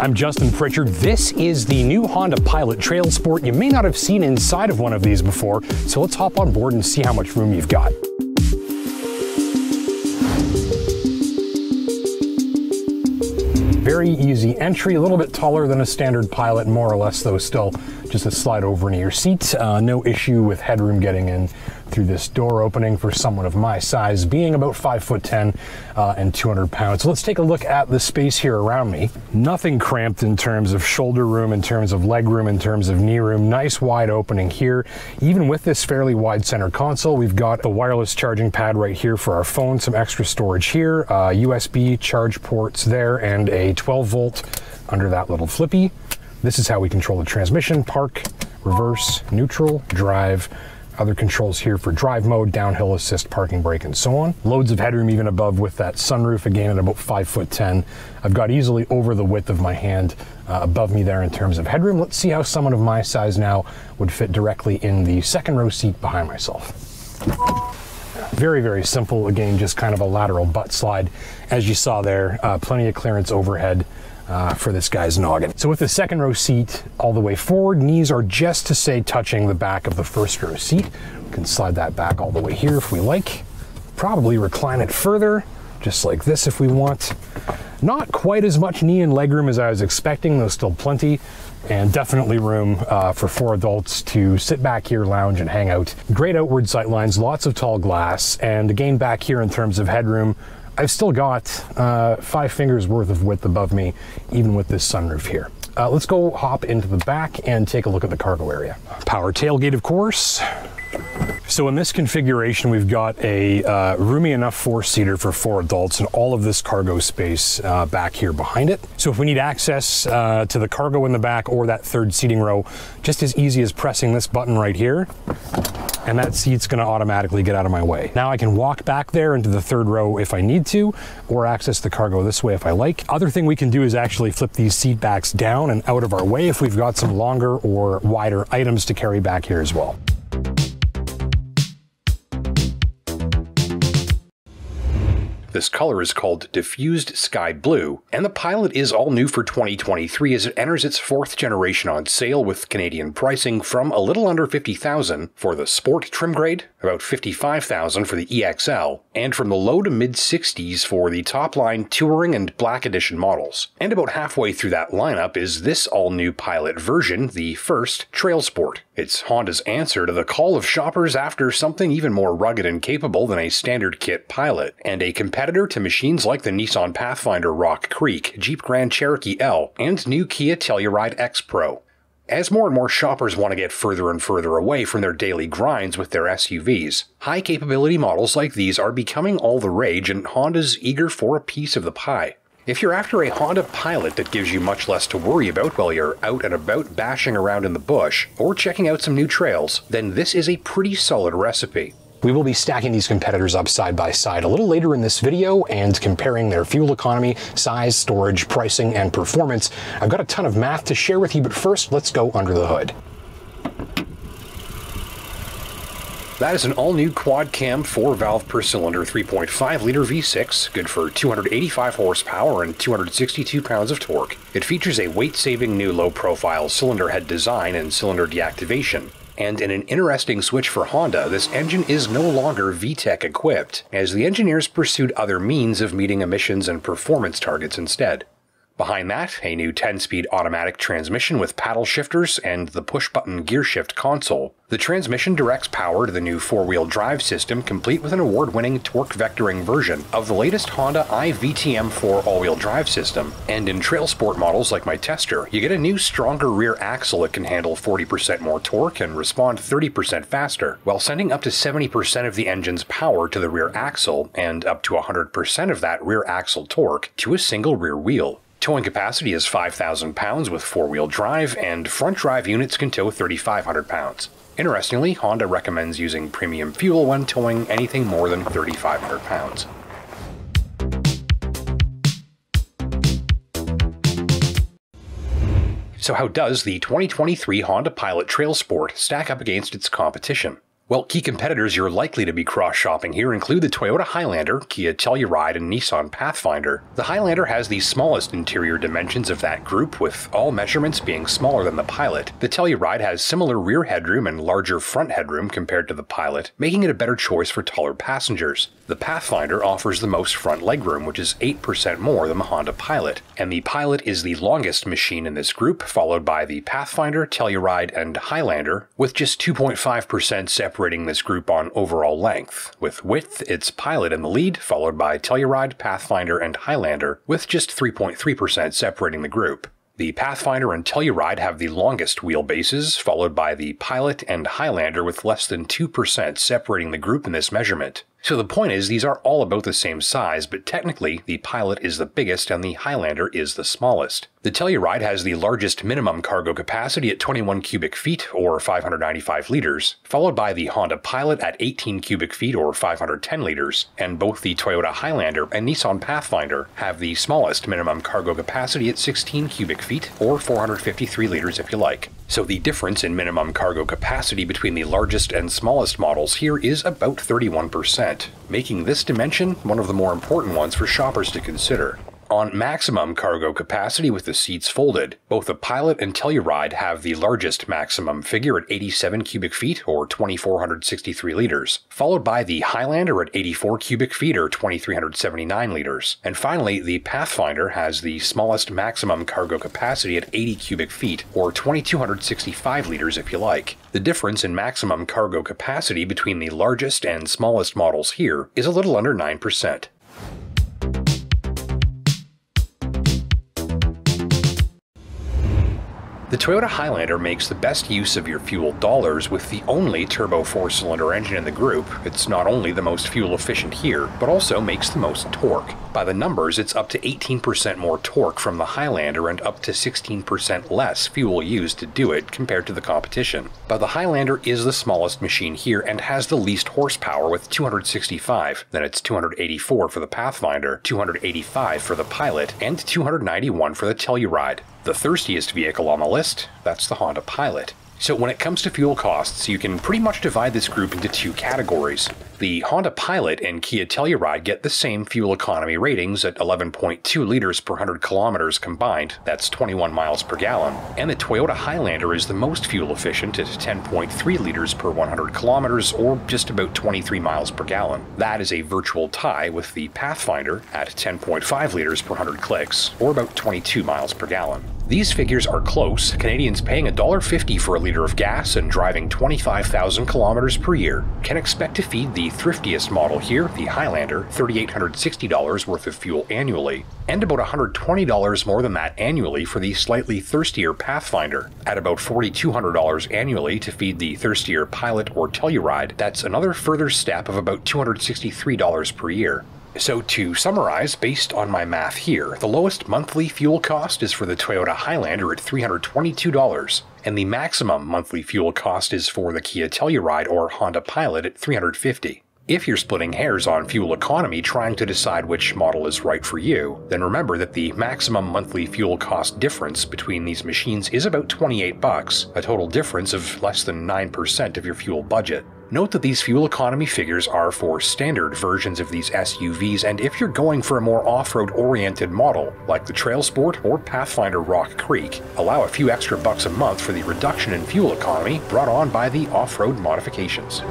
I'm Justin Pritchard. This is the new Honda Pilot TrailSport. You may not have seen inside of one of these before, so let's hop on board and see how much room you've got. Very easy entry, a little bit taller than a standard Pilot, more or less, though still just a slide over into your seat. No issue with headroom getting in through this door opening for someone of my size, being about 5'10" and 200 pounds. So let's take a look at the space here around me. Nothing cramped in terms of shoulder room, in terms of leg room, in terms of knee room. Nice wide opening here. Even with this fairly wide center console, we've got the wireless charging pad right here for our phone, some extra storage here, USB charge ports there, and a 12 volt under that little flippy. This is how we control the transmission: park, reverse, neutral, drive. Other controls here for drive mode, downhill assist, parking brake, and so on. Loads of headroom even above with that sunroof. Again, at about 5'10", I've got easily over the width of my hand above me there in terms of headroom. Let's see how someone of my size now would fit directly in the second row seat behind myself. Very, very simple. Again, just kind of a lateral butt slide. As you saw there, plenty of clearance overhead for this guy's noggin. So with the second row seat all the way forward, knees are just to say touching the back of the first row seat. We can slide that back all the way here if we like. Probably recline it further, just like this if we want. Not quite as much knee and leg room as I was expecting, though still plenty, and definitely room for four adults to sit back here, lounge, and hang out. Great outward sight lines, lots of tall glass, and again back here in terms of headroom, I've still got 5 fingers worth of width above me, even with this sunroof here. Let's go hop into the back and take a look at the cargo area. Power tailgate, of course. So in this configuration, we've got a roomy enough four-seater for four adults and all of this cargo space back here behind it. So if we need access to the cargo in the back or that third seating row, just as easy as pressing this button right here, and that seat's gonna automatically get out of my way. Now I can walk back there into the third row if I need to, or access the cargo this way if I like. Other thing we can do is actually flip these seat backs down and out of our way if we've got some longer or wider items to carry back here as well. This color is called Diffused Sky Blue, and the Pilot is all new for 2023 as it enters its fourth generation on sale with Canadian pricing from a little under $50,000 for the Sport trim grade, about $55,000 for the EXL, and from the low to mid-60s for the top-line Touring and Black Edition models. And about halfway through that lineup is this all-new Pilot version, the first TrailSport. It's Honda's answer to the call of shoppers after something even more rugged and capable than a standard kit Pilot, and a competitor to machines like the Nissan Pathfinder Rock Creek, Jeep Grand Cherokee L, and new Kia Telluride X-Pro. As more and more shoppers want to get further and further away from their daily grinds with their SUVs, high-capability models like these are becoming all the rage, and Honda's eager for a piece of the pie. If you're after a Honda Pilot that gives you much less to worry about while you're out and about bashing around in the bush, or checking out some new trails, then this is a pretty solid recipe. We will be stacking these competitors up side by side a little later in this video and comparing their fuel economy, size, storage, pricing, and performance. I've got a ton of math to share with you, but first, let's go under the hood. That is an all-new quad-cam 4-valve per cylinder 3.5-liter V6, good for 285 horsepower and 262 pounds of torque. It features a weight-saving new low-profile cylinder head design and cylinder deactivation. And in an interesting switch for Honda, this engine is no longer VTEC equipped, as the engineers pursued other means of meeting emissions and performance targets instead. Behind that, a new 10-speed automatic transmission with paddle shifters and the push-button gear shift console. The transmission directs power to the new four-wheel drive system, complete with an award-winning torque vectoring version of the latest Honda iVTM4 all-wheel drive system. And in trail sport models like my Tester, you get a new stronger rear axle that can handle 40% more torque and respond 30% faster, while sending up to 70% of the engine's power to the rear axle and up to 100% of that rear axle torque to a single rear wheel. Towing capacity is 5,000 pounds with four-wheel drive, and front drive units can tow 3,500 pounds. Interestingly, Honda recommends using premium fuel when towing anything more than 3,500 pounds. So how does the 2023 Honda Pilot TrailSport stack up against its competition? Well, key competitors you're likely to be cross-shopping here include the Toyota Highlander, Kia Telluride, and Nissan Pathfinder. The Highlander has the smallest interior dimensions of that group, with all measurements being smaller than the Pilot. The Telluride has similar rear headroom and larger front headroom compared to the Pilot, making it a better choice for taller passengers. The Pathfinder offers the most front legroom, which is 8% more than the Honda Pilot, and the Pilot is the longest machine in this group, followed by the Pathfinder, Telluride, and Highlander, with just 2.5% separating this group on overall length. With width, it's Pilot in the lead, followed by Telluride, Pathfinder, and Highlander, with just 3.3% separating the group. The Pathfinder and Telluride have the longest wheelbases, followed by the Pilot and Highlander with less than 2% separating the group in this measurement. So the point is, these are all about the same size, but technically, the Pilot is the biggest and the Highlander is the smallest. The Telluride has the largest minimum cargo capacity at 21 cubic feet, or 595 liters, followed by the Honda Pilot at 18 cubic feet, or 510 liters, and both the Toyota Highlander and Nissan Pathfinder have the smallest minimum cargo capacity at 16 cubic feet, or 453 liters if you like. So the difference in minimum cargo capacity between the largest and smallest models here is about 31%, making this dimension one of the more important ones for shoppers to consider. On maximum cargo capacity with the seats folded, both the Pilot and Telluride have the largest maximum figure at 87 cubic feet, or 2,463 liters, followed by the Highlander at 84 cubic feet, or 2,379 liters, and finally the Pathfinder has the smallest maximum cargo capacity at 80 cubic feet, or 2,265 liters if you like. The difference in maximum cargo capacity between the largest and smallest models here is a little under 9%. The Toyota Highlander makes the best use of your fuel dollars with the only turbo four-cylinder engine in the group. It's not only the most fuel efficient here, but also makes the most torque. By the numbers, it's up to 18% more torque from the Highlander and up to 16% less fuel used to do it compared to the competition. But the Highlander is the smallest machine here and has the least horsepower with 265, then it's 284 for the Pathfinder, 285 for the Pilot, and 291 for the Telluride. The thirstiest vehicle on the list, that's the Honda Pilot. So when it comes to fuel costs, you can pretty much divide this group into two categories. The Honda Pilot and Kia Telluride get the same fuel economy ratings at 11.2 liters per 100 kilometers combined, that's 21 miles per gallon, and the Toyota Highlander is the most fuel efficient at 10.3 liters per 100 kilometers, or just about 23 miles per gallon. That is a virtual tie with the Pathfinder at 10.5 liters per 100 clicks, or about 22 miles per gallon. These figures are close, Canadians paying $1.50 for a liter of gas and driving 25,000 kilometers per year can expect to feed the thriftiest model here, the Highlander, $3,860 worth of fuel annually, and about $120 more than that annually for the slightly thirstier Pathfinder. At about $4,200 annually to feed the thirstier Pilot or Telluride, that's another further step of about $263 per year. So to summarize, based on my math here, the lowest monthly fuel cost is for the Toyota Highlander at $322, and the maximum monthly fuel cost is for the Kia Telluride or Honda Pilot at $350. If you're splitting hairs on fuel economy trying to decide which model is right for you, then remember that the maximum monthly fuel cost difference between these machines is about $28, a total difference of less than 9% of your fuel budget. Note that these fuel economy figures are for standard versions of these SUVs, and if you're going for a more off-road oriented model, like the TrailSport or Pathfinder Rock Creek, allow a few extra bucks a month for the reduction in fuel economy brought on by the off-road modifications.